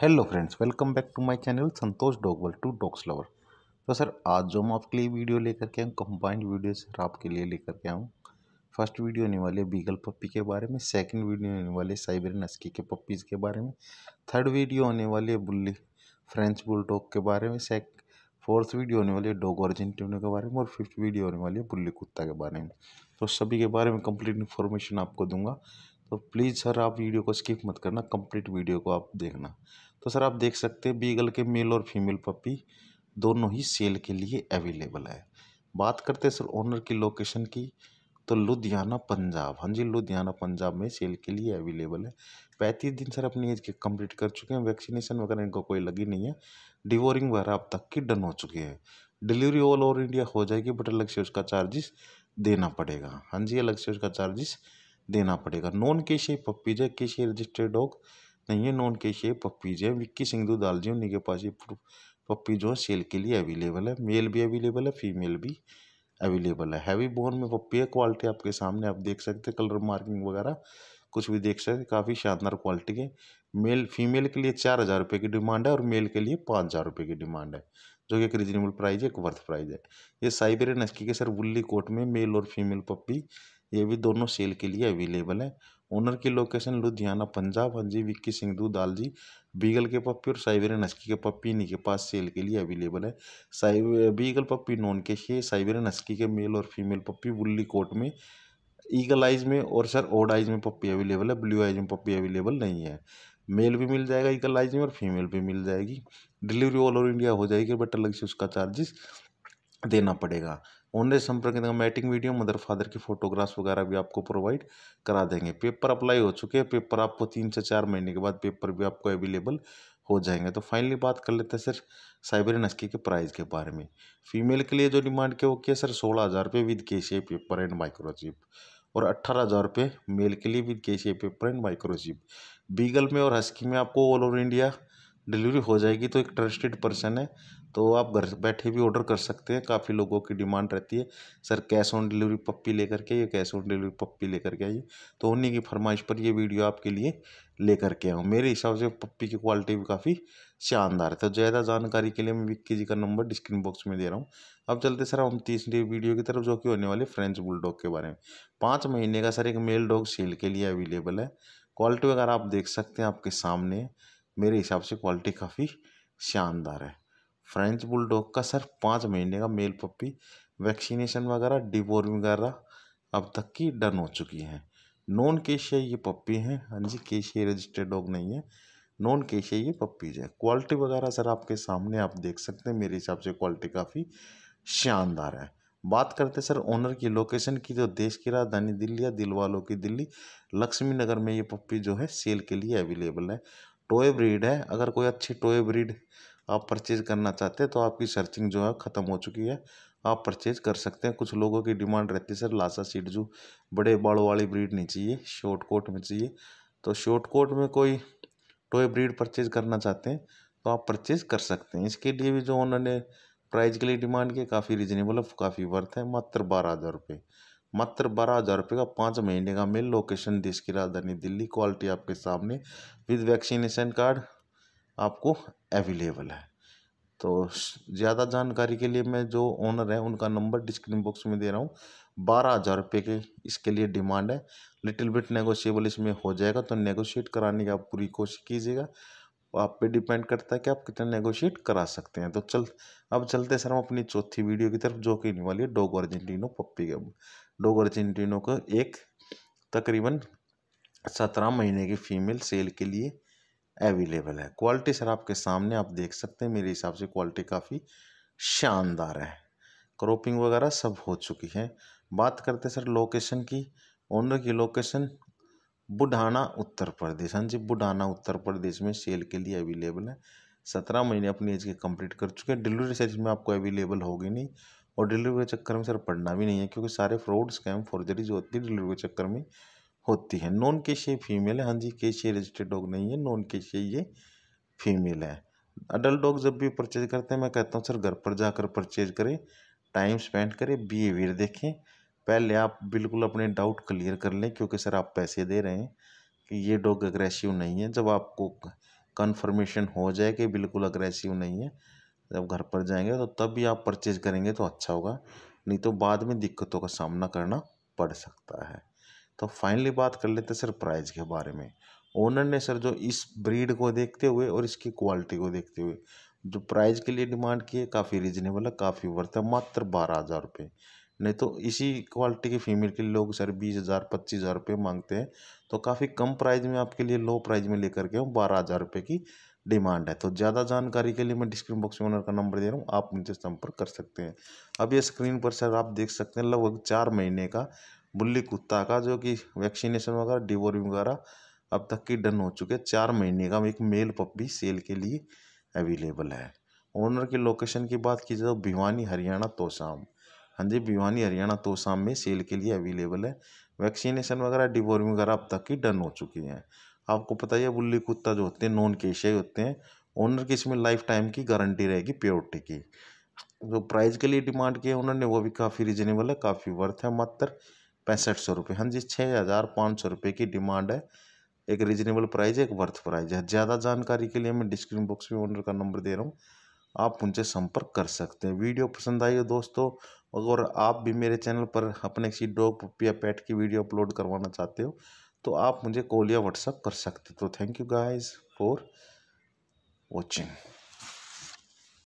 Hello friends, welcome back to my channel Santosh dog world 2 dogs lover. तो sir आज जो हम आपके लिए वीडियो लेकर के आऊँ, कंबाइंड वीडियो सर आपके लिए लेकर के आऊँ। फर्स्ट वीडियो होने वाली है बीगल पप्पी के बारे में, सेकंड वीडियो होने वाली है साइबेरियन हस्की के पप्पीज़ के बारे में, थर्ड वीडियो होने वाली है बुल्ली फ्रेंच बुलडॉग के बारे में, फोर्थ वीडियो होने वाली है डोगो अर्जेंटिनो के बारे में और फिफ्थ वीडियो होने वाली है बुल्ली कुत्ता के बारे में। तो सभी के बारे में कंप्लीट इन्फॉर्मेशन आपको दूंगा, तो प्लीज़ सर आप वीडियो को स्किप मत करना, कंप्लीट वीडियो को आप देखना। तो सर आप देख सकते हैं बीगल के मेल और फीमेल पप्पी दोनों ही सेल के लिए अवेलेबल है। बात करते हैं सर ओनर की लोकेशन की, तो लुधियाना पंजाब, हाँ जी लुधियाना पंजाब में सेल के लिए अवेलेबल है। 35 दिन सर अपनी एज के कंप्लीट कर चुके हैं, वैक्सीनेशन वगैरह इनको कोई लगी नहीं है, डिवोरिंग वगैरह अब तक की डन हो चुके हैं। डिलीवरी ऑल ओवर इंडिया हो जाएगी, बट अलग से उसका चार्जेस देना पड़ेगा, हाँ जी अलग से उसका चार्जेस देना पड़ेगा। नॉन केशे पप्पीज है, केशे रजिस्टर्ड डॉग नहीं है, नॉन केशे पप्पीज है। विक्की सिंधु दाल जी उन्हीं के पास ये पप्पी जो है सेल के लिए अवेलेबल है, मेल भी अवेलेबल है फीमेल भी अवेलेबल है। हैवी बोन में पप्पी है, क्वालिटी आपके सामने आप देख सकते हैं, कलर मार्किंग वगैरह कुछ भी देख सकते, काफ़ी शानदार क्वालिटी के। मेल फीमेल के लिए 4000 रुपये की डिमांड है और मेल के लिए 5000 रुपये की डिमांड है, जो कि एक रिजनेबल प्राइस है, एक वर्थ प्राइस है। ये साइबेरियन हस्की के सर बुल्ली कोट में मेल और फीमेल पप्पी ये भी दोनों सेल के लिए अवेलेबल है। ओनर की लोकेशन लुधियाना पंजाब, हाँ जी विक्की सिंधु दाल जी। बीगल के पप्पी और साइबेरियन हस्की के पप्पी इन्हीं के पास सेल के लिए अवेलेबल है। बीगल पप्पी नॉन केशे, साइबेरियन हस्की के मेल और फीमेल पप्पी बुल्ली कोट में, ईगल आइज में और सर ओड आइज में पप्पी अवेलेबल है, ब्लू आइज में पप्पी अवेलेबल नहीं है। मेल भी मिल जाएगा ईगल आइज में और फीमेल भी मिल जाएगी, डिलीवरी ऑल ओवर इंडिया हो जाएगी, बट अलग से उसका चार्जेस देना पड़ेगा। ऑनलाइन संपर्क देंगे, मैटिंग वीडियो मदर फादर की फोटोग्राफ्स वगैरह भी आपको प्रोवाइड करा देंगे। पेपर अप्लाई हो चुके हैं, पेपर आपको 3 से 4 महीने के बाद पेपर भी आपको अवेलेबल हो जाएंगे। तो फाइनली बात कर लेते हैं सर साइबेरियन हस्की के प्राइस के बारे में। फीमेल के लिए जो डिमांड के वो क्या सर 16000 रुपये with KCI paper and microchip और 18000 रुपये मेल के लिए with KCI paper and microchip. Beagle में और हस्की में आपको ऑल ओवर इंडिया डिलीवरी हो जाएगी, तो एक ट्रस्टेड पर्सन है तो आप घर बैठे भी ऑर्डर कर सकते हैं। काफ़ी लोगों की डिमांड रहती है sir cash on delivery puppy लेकर के आइए, कैश ऑन डिलीवरी पप्पी लेकर के आइए, तो उन्हीं की फरमाइश पर ये वीडियो आपके लिए लेकर के आऊँ। मेरे हिसाब से पप्पी की क्वालिटी भी काफ़ी शानदार है। तो ज़्यादा जानकारी के लिए मैं विक्की जी का नंबर डिस्क्रिप्शन बॉक्स में दे रहा हूँ। अब चलते सर हम तीसरी वीडियो की तरफ, जो कि होने वाले फ्रेंच बुलडॉग के बारे में। 5 महीने का सर एक मेल डॉग सेल के लिए अवेलेबल है। क्वालिटी वगैरह आप देख सकते हैं आपके सामने, मेरे हिसाब से क्वालिटी काफ़ी शानदार है। फ्रेंच बुलडॉग का सर 5 महीने का मेल पप्पी, वैक्सीनेशन वगैरह डिवोर्मिंग वगैरह अब तक की डन हो चुकी है। नॉन केशिया ये पप्पी हैं, हाँ जी केशिया रजिस्टर्ड डॉग नहीं है, नॉन केशिया ये पप्पीज है। क्वालिटी वगैरह सर आपके सामने आप देख सकते हैं, मेरे हिसाब से क्वालिटी काफ़ी शानदार है। बात करते सर ओनर की लोकेशन की, तो देश की राजधानी दिल्ली या दिल वालों की दिल्ली, लक्ष्मी नगर में ये पप्पी जो है सेल के लिए अवेलेबल है। टॉय ब्रीड है, अगर कोई अच्छी टॉय ब्रीड आप परचेज़ करना चाहते हैं तो आपकी सर्चिंग जो है ख़त्म हो चुकी है, आप परचेज़ कर सकते हैं। कुछ लोगों की डिमांड रहती है सर लासा सीटजू, बड़े बालों वाली ब्रीड नहीं चाहिए, शॉर्ट कोट में चाहिए, तो शॉर्ट कोट में कोई टॉय ब्रीड परचेज़ करना चाहते हैं तो आप परचेज़ कर सकते हैं। इसके लिए भी जो उन्होंने प्राइस के लिए डिमांड की काफ़ी रिजनेबल है, काफ़ी वर्थ है, मात्र 12000 रुपये, मात्र 12000 रुपये का 5 महीने का मेल, लोकेशन देश की राजधानी दिल्ली, क्वालिटी आपके सामने विद वैक्सीनेशन कार्ड आपको अवेलेबल है। तो ज़्यादा जानकारी के लिए मैं जो ओनर है उनका नंबर डिस्क्रिप्शन बॉक्स में दे रहा हूँ। 12000 रुपये के इसके लिए डिमांड है, लिटिल बिट नेगोशिएबल इसमें हो जाएगा, तो नेगोशिएट कराने की आप पूरी कोशिश कीजिएगा, आप पे डिपेंड करता है कि आप कितना नेगोशिएट करा सकते हैं। तो अब चलते सर हम अपनी चौथी वीडियो की तरफ, जो कि होने वाली है डोगो अर्जेंटिनो पप्पी के। डोगो अर्जेंटिनो को एक तकरीबन 17 महीने की फीमेल सेल के लिए अवेलेबल है। क्वालिटी सर आपके सामने आप देख सकते हैं, मेरे हिसाब से क्वालिटी काफ़ी शानदार है, क्रॉपिंग वगैरह सब हो चुकी है। बात करते सर लोकेशन की, ओनर की लोकेशन बुढ़ाना उत्तर प्रदेश, हाँ जी बुढ़ाना उत्तर प्रदेश में सेल के लिए अवेलेबल है। 17 महीने अपनी एज के कंप्लीट कर चुके हैं, डिलीवरी साइज में आपको अवेलेबल होगी नहीं और डिलीवरी के चक्कर में सर पढ़ना भी नहीं है, क्योंकि सारे फ्रॉड स्कैम फॉर्जरीज होती है डिलीवरी के चक्कर में होती है। नॉन केशिया फीमेल है, हाँ जी केशिया रजिस्टर्ड डॉग नहीं है, नॉन केशिया ये फीमेल है। अडल्ट डॉग जब भी परचेज करते हैं मैं कहता हूँ सर घर पर जाकर परचेज करें, टाइम स्पेंड करें, बिहेवियर देखें, पहले आप बिल्कुल अपने डाउट क्लियर कर लें, क्योंकि सर आप पैसे दे रहे हैं कि ये डॉग अग्रेसिव नहीं है। जब आपको कन्फर्मेशन हो जाए कि बिल्कुल अग्रेसिव नहीं है, जब घर पर जाएंगे तो तब भी आप परचेज करेंगे तो अच्छा होगा, नहीं तो बाद में दिक्कतों का सामना करना पड़ सकता है। तो फाइनली बात कर लेते हैं सर प्राइस के बारे में। ओनर ने सर जो इस ब्रीड को देखते हुए और इसकी क्वालिटी को देखते हुए जो प्राइस के लिए डिमांड की है काफ़ी रीजनेबल है, काफ़ी वर्थ है, मात्र 12,000 रुपये। नहीं तो इसी क्वालिटी की फीमेल के लोग सर 20,000-25,000 रुपये मांगते हैं, तो काफ़ी कम प्राइस में आपके लिए लो प्राइस में लेकर के हम 12,000 रुपये की डिमांड है। तो ज़्यादा जानकारी के लिए मैं डिस्क्रिप्शन बॉक्स में ओनर का नंबर दे रहा हूँ, आप मुझसे संपर्क कर सकते हैं। अब ये स्क्रीन पर सर आप देख सकते हैं लगभग 4 महीने का बुल्ली कुत्ता का जो कि वैक्सीनेशन वगैरह डिवोर्मिंग वगैरह अब तक की डन हो चुके हैं। 4 महीने का एक मेल पप्पी सेल के लिए अवेलेबल है। ओनर की लोकेशन की बात की जाए तो भिवानी हरियाणा तोशाम, हाँ जी भिवानी हरियाणा तोशाम में सेल के लिए अवेलेबल है। वैक्सीनेशन वगैरह डिवोर्मिंग वगैरह अब तक की डन हो चुकी हैं। आपको पता ही है बुल्ली कुत्ता जो होते हैं नॉन केशियाई होते हैं। ओनर की इसमें लाइफ टाइम की गारंटी रहेगी प्योरिटी की। जो प्राइस के लिए डिमांड की है ओनर ने वो भी काफ़ी रिजनेबल है, काफ़ी वर्थ है, मात्र 6500 रुपये। हाँ जी 6500 रुपये की डिमांड है, एक रीजनेबल प्राइस है, एक वर्थ प्राइस है। ज़्यादा जानकारी के लिए मैं डिस्क्रिप्शन बॉक्स में ओनर का नंबर दे रहा हूँ, आप उनसे संपर्क कर सकते हैं। वीडियो पसंद आई हो दोस्तों, अगर आप भी मेरे चैनल पर अपने किसी डॉग पप्पी या पेट की वीडियो अपलोड करवाना चाहते हो तो आप मुझे कॉल या व्हाट्सअप कर सकते हो। तो thank you guys for watching.